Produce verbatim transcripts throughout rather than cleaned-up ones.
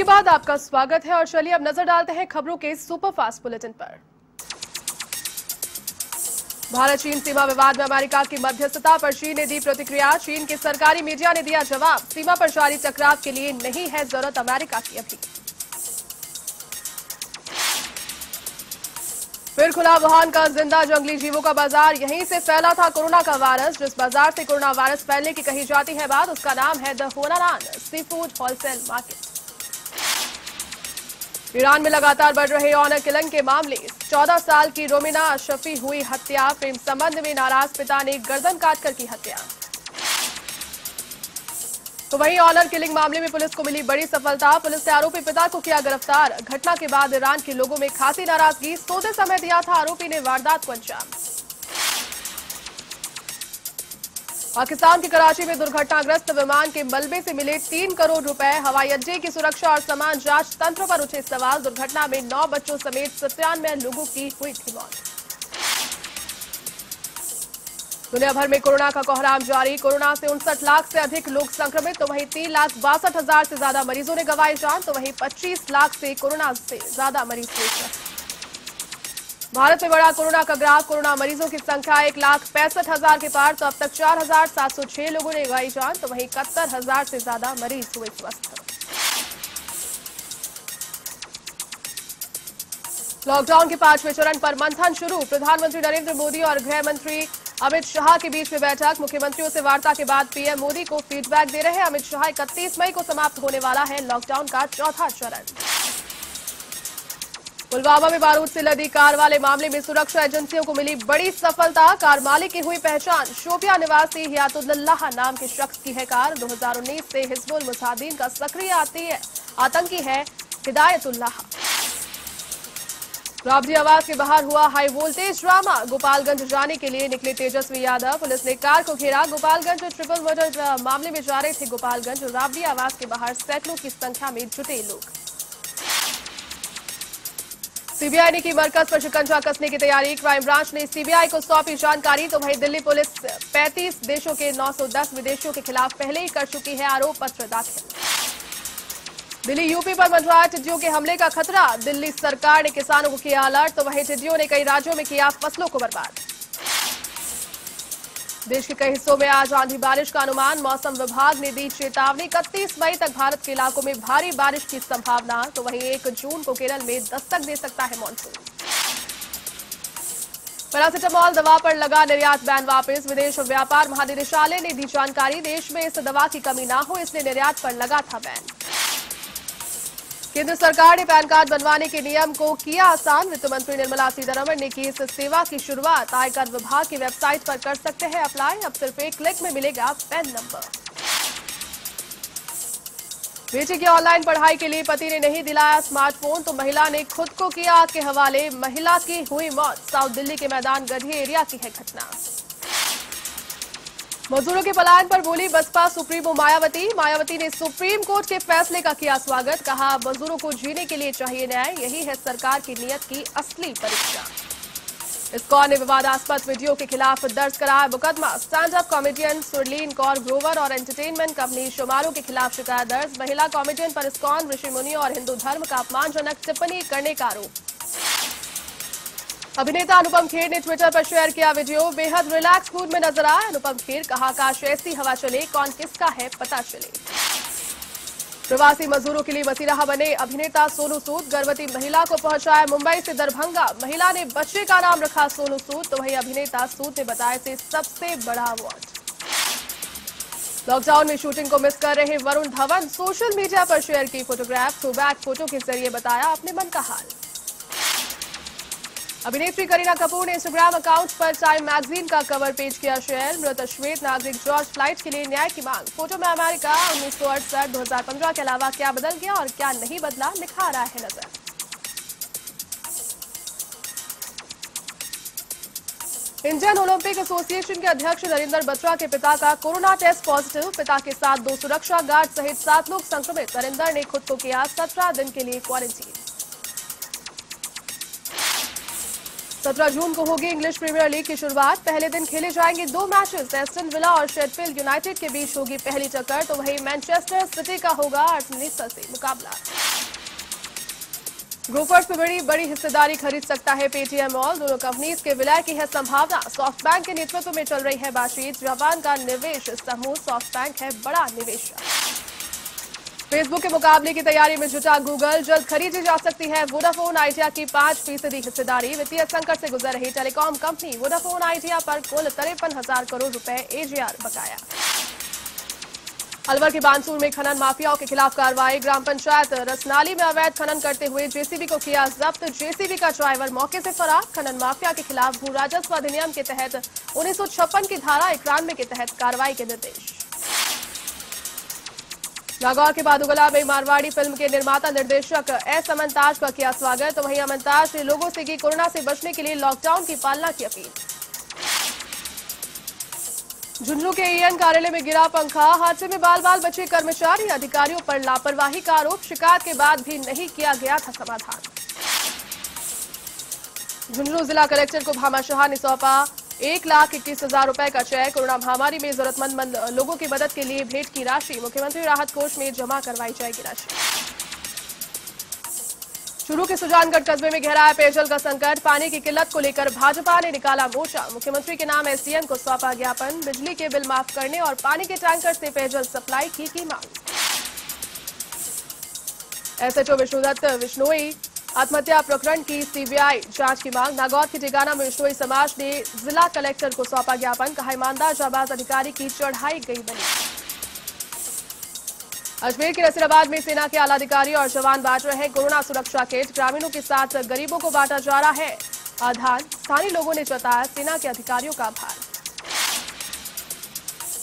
के बाद आपका स्वागत है और चलिए अब नजर डालते हैं खबरों के सुपरफास्ट बुलेटिन पर। भारत चीन सीमा विवाद में अमेरिका की मध्यस्थता पर चीन ने दी प्रतिक्रिया। चीन के सरकारी मीडिया ने दिया जवाब, सीमा पर जारी टकराव के लिए नहीं है जरूरत अमेरिका की। अभी फिर खुला वुहान का जिंदा जंगली जीवों का बाजार। यहीं से फैला था कोरोना का वायरस। जिस बाजार से कोरोना वायरस फैलने की कही जाती है बात, उसका नाम है the Huanan seafood wholesale market. Iran में लगातार बढ़ रहे ऑनर किलिंग के मामले। चौदह साल की रोमिना शफी हुई हत्या। प्रेम संबंध में नाराज पिता ने गर्दन काटकर की हत्या। तो वहीं ऑनर किलिंग मामले में पुलिस को मिली बड़ी सफलता। पुलिस ने आरोपी पिता को किया गिरफ्तार। घटना के बाद ईरान के लोगों में खासी नाराजगी। सोते समय दिया था आरोपी ने वारदात को अंजाम। पाकिस्तान के कराची में दुर्घटनाग्रस्त विमान के मलबे से मिले तीन करोड़ रुपए। हवाई अड्डे की सुरक्षा और सामान जांच तंत्र पर उठे सवाल। दुर्घटना में नौ बच्चों समेत सत्तानवे लोगों की हुई थी मौत। दुनिया भर में कोरोना का कोहराम जारी। कोरोना से उनसठ लाख से अधिक लोग संक्रमित। तो वहीं तीन लाख बासठ हजार से ज्यादा मरीजों ने गंवाई जान। तो वहीं पच्चीस लाख से कोरोना से ज्यादा मरीज देश। भारत में बढ़ा कोरोना का ग्राफ। कोरोना मरीजों की संख्या एक लाख पैंसठ हजार के पार। तो अब तक चार हजार सात सौ छह लोगों ने गंवाई जान। तो वहीं इकहत्तर हजार से ज्यादा मरीज हुए स्वस्थ। लॉकडाउन के पांचवें चरण पर मंथन शुरू। प्रधानमंत्री नरेंद्र मोदी और गृह मंत्री अमित शाह के बीच में बैठक। मुख्यमंत्रियों से वार्ता के बाद पीएम मोदी को फीडबैक दे रहे हैं अमित शाह। इकतीस मई को समाप्त होने वाला है लॉकडाउन का चौथा चरण। पुलवामा में बारूद से लदी कार वाले मामले में सुरक्षा एजेंसियों को मिली बड़ी सफलता। कार मालिक की हुई पहचान। शोपिया निवासी हिदायतुल्लाह नाम के शख्स की है कार। दो हजार उन्नीस से हिजबुल मुजाहिदीन का सक्रिय आतंकी है हिदायतुल्लाह। राबरी आवास के बाहर हुआ हाई वोल्टेज ड्रामा। गोपालगंज जाने के लिए निकले तेजस्वी यादव। पुलिस ने कार को घेरा। गोपालगंज ट्रिपल मर्डर मामले में जा रहे थे गोपालगंज। राबरी आवास के बाहर सैकड़ों की संख्या में जुटे लोग। सीबीआई ने की मरकज पर शिकंजा कसने की तैयारी। क्राइम ब्रांच ने सीबीआई को सौंपी जानकारी। तो वहीं दिल्ली पुलिस पैंतीस देशों के नौ सौ दस विदेशियों के खिलाफ पहले ही कर चुकी है आरोप पत्र दाखिल। दिल्ली यूपी पर मंडराए टिड्डियों के हमले का खतरा। दिल्ली सरकार ने किसानों को किया अलर्ट। तो वहीं टिड्डियों ने कई राज्यों में किया फसलों को बर्बाद। देश के कई हिस्सों में आज आंधी बारिश का अनुमान। मौसम विभाग ने दी चेतावनी। इकतीस मई तक भारत के इलाकों में भारी बारिश की संभावना। तो वहीं एक जून को केरल में दस्तक दे सकता है मानसून। पैरासीटामॉल दवा पर लगा निर्यात बैन वापस। विदेश व्यापार महानिदेशालय ने दी जानकारी। देश में इस दवा की कमी न हो इसलिए निर्यात पर लगा था बैन। केंद्र सरकार ने पैन कार्ड बनवाने के नियम को किया आसान। वित्त मंत्री निर्मला सीतारमण ने की इस सेवा की शुरुआत। आयकर विभाग की वेबसाइट पर कर सकते हैं अप्लाई। अब सिर्फ एक क्लिक में मिलेगा पैन नंबर। बेटे की ऑनलाइन पढ़ाई के लिए पति ने नहीं दिलाया स्मार्टफोन। तो महिला ने खुद को किया आग के हवाले। महिला की हुई मौत। साउथ दिल्ली के मैदान गढ़ी एरिया की है घटना। मजदूरों के पलायन पर बोली बसपा सुप्रीमो मायावती। मायावती ने सुप्रीम कोर्ट के फैसले का किया स्वागत। कहा मजदूरों को जीने के लिए चाहिए न्याय। यही है सरकार की नीयत की असली परीक्षा। इसकॉन ने विवादास्पद वीडियो के खिलाफ दर्ज कराया मुकदमा। Stand up comedian Surleen Kaur Grover और एंटरटेनमेंट कंपनी शुमारों के खिलाफ शिकायत दर्ज। महिला कॉमेडियन पर इसकॉन ऋषि मुनि और हिंदू धर्म का अपमानजनक टिप्पणी करने का आरोप। अभिनेता अनुपम खेर ने ट्विटर पर शेयर किया वीडियो। बेहद रिलैक्स मूड में नजर आए अनुपम खेर। कहा काश ऐसी हवा चले कौन किसका है पता चले। प्रवासी मजदूरों के लिए मसीहा बने अभिनेता सोनू सूद। गर्भवती महिला को पहुंचाया मुंबई से दरभंगा। महिला ने बच्चे का नाम रखा सोनू सूद। तो वहीं अभिनेता सूद ने बताया इसे सबसे बड़ा अवार्ड। लॉकडाउन में शूटिंग को मिस कर रहे वरुण धवन। सोशल मीडिया पर शेयर की फोटोग्राफ। थ्रोबैक फोटो के जरिए बताया अपने मन का हाल। अभिनेत्री करीना कपूर ने इंस्टाग्राम अकाउंट पर टाइम मैगजीन का कवर पेज किया शेयर। मृत श्वेत नागरिक जॉर्ज फ्लाइट के लिए न्याय की मांग। फोटो में अमेरिका उन्नीस सौ अड़सठ दो हजार पंद्रह के अलावा क्या बदल गया और क्या नहीं बदला लिखा आ रहा है नजर। इंडियन ओलंपिक एसोसिएशन के अध्यक्ष नरेंद्र बत्रा के पिता का कोरोना टेस्ट पॉजिटिव। पिता के साथ दो सुरक्षा गार्ड सहित सात लोग संक्रमित। नरेंद्र ने खुद को किया सत्रह दिन के लिए क्वारंटीन। सत्रह जून को होगी इंग्लिश प्रीमियर लीग की शुरुआत। पहले दिन खेले जाएंगे दो मैचेस। एस्टन विला और शेफील्ड यूनाइटेड के बीच होगी पहली टक्कर। तो वहीं मैनचेस्टर सिटी का होगा आर्सेनल से मुकाबला। ग्रोफर्स में बड़ी बड़ी हिस्सेदारी खरीद सकता है पेटीएम मॉल। दोनों कंपनीज के विलय की है संभावना। सॉफ्ट बैंक के नेतृत्व में चल रही है बातचीत। जापान का निवेश समूह सॉफ्ट बैंक है बड़ा निवेशक। फेसबुक के मुकाबले की तैयारी में जुटा गूगल। जल्द खरीदी जा सकती है वोडाफोन आइडिया की पांच फीसदी हिस्सेदारी। वित्तीय संकट से गुजर रही टेलीकॉम कंपनी वोडाफोन आइडिया पर कुल तिरपन हजार करोड़ रुपए एजीआर बकाया। अलवर के बानसूर में खनन माफियाओं के खिलाफ कार्रवाई। ग्राम पंचायत रसनाली में अवैध खनन करते हुए जेसीबी को किया जब्त। जेसीबी का ड्राइवर मौके से फरार। खनन माफिया के खिलाफ भू राजस्व अधिनियम के तहत उन्नीस सौ छप्पन की धारा इक्यानवे के तहत कार्रवाई के निर्देश। नागौर के बादुगला में मारवाड़ी फिल्म के निर्माता निर्देशक एस अमनताज का किया स्वागत। तो वहीं अमनताज ने लोगों से की कोरोना से बचने के लिए लॉकडाउन की पालना की अपील। झुंझुनू के ईएन कार्यालय में गिरा पंखा। हादसे में बाल बाल बचे कर्मचारी। अधिकारियों पर लापरवाही का आरोप। शिकायत के बाद भी नहीं किया गया था समाधान। झुंझुनू जिला कलेक्टर को भामाशाह ने सौंपा एक लाख इक्कीस हजार रूपए का चेक। कोरोना महामारी में जरूरतमंद लोगों की मदद के लिए भेंट की राशि। मुख्यमंत्री राहत कोष में जमा करवाई जाएगी राशि। चूरू के सुजानगढ़ कस्बे में गहरा है पेयजल का संकट। पानी की किल्लत को लेकर भाजपा ने निकाला मोर्चा। मुख्यमंत्री के नाम एसडीएम को सौंपा ज्ञापन। बिजली के बिल माफ करने और पानी के टैंकर से पेयजल सप्लाई की की मांग। एसएचओ विष्णुदत्त विश्नोई आत्महत्या प्रकरण की सीबीआई जांच की मांग। नागौर के टिगाना में विश्नोई समाज ने जिला कलेक्टर को सौंपा ज्ञापन। कहा ईमानदार जाबाज अधिकारी की चढ़ाई गई बनी। अजमेर के नसीराबाद में सेना के आला अधिकारी और जवान बांट रहे हैं कोरोना सुरक्षा किट। ग्रामीणों के साथ गरीबों को बांटा जा रहा है आधार। स्थानीय लोगों ने जताया सेना के अधिकारियों का आभार।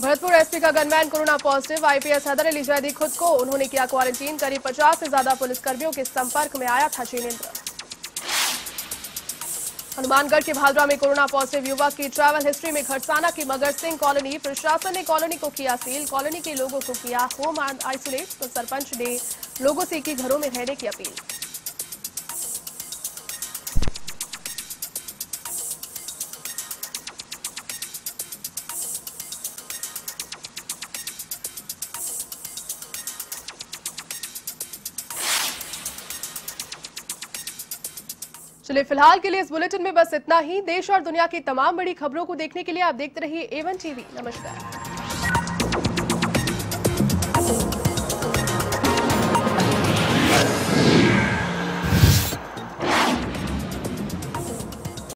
भरतपुर एसपी का gunman corona positive. IPS Haider Ali Zaidi खुद को उन्होंने किया क्वारंटीन। करीब पचास से ज्यादा पुलिसकर्मियों के संपर्क में आया था जिनेन्द्र। हनुमानगढ़ के भादरा में कोरोना पॉजिटिव युवक की ट्रैवल हिस्ट्री में खरसाना की मगर सिंह कॉलोनी। प्रशासन ने कॉलोनी को किया सील। कॉलोनी के लोगों को किया होम आइसोलेट। तो सरपंच ने लोगों से की घरों में रहने की अपील। चलिए फिलहाल के लिए इस बुलेटिन में बस इतना ही। देश और दुनिया की तमाम बड़ी खबरों को देखने के लिए आप देखते रहिए एवन टीवी। नमस्कार।